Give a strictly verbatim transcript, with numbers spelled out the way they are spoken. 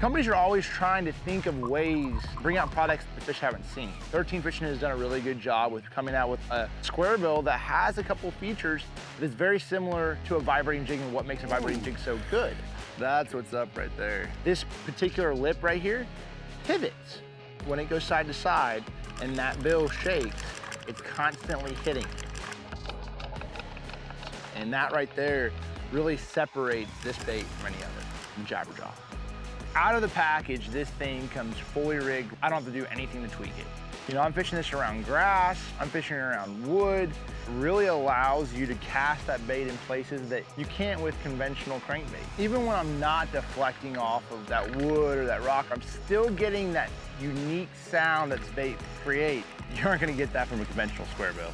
Companies are always trying to think of ways to bring out products that the fish haven't seen. thirteen Fishing has done a really good job with coming out with a squarebill that has a couple features that is very similar to a vibrating jig and what makes a vibrating jig so good. That's what's up right there. This particular lip right here pivots. When it goes side to side and that bill shakes, it's constantly hitting. And that right there really separates this bait from any other, from Jabber Jaw. Out of the package, this thing comes fully rigged. I don't have to do anything to tweak it. You know, I'm fishing this around grass, I'm fishing around wood. It really allows you to cast that bait in places that you can't with conventional crankbait. Even when I'm not deflecting off of that wood or that rock, I'm still getting that unique sound that this bait creates. You aren't gonna get that from a conventional squarebill.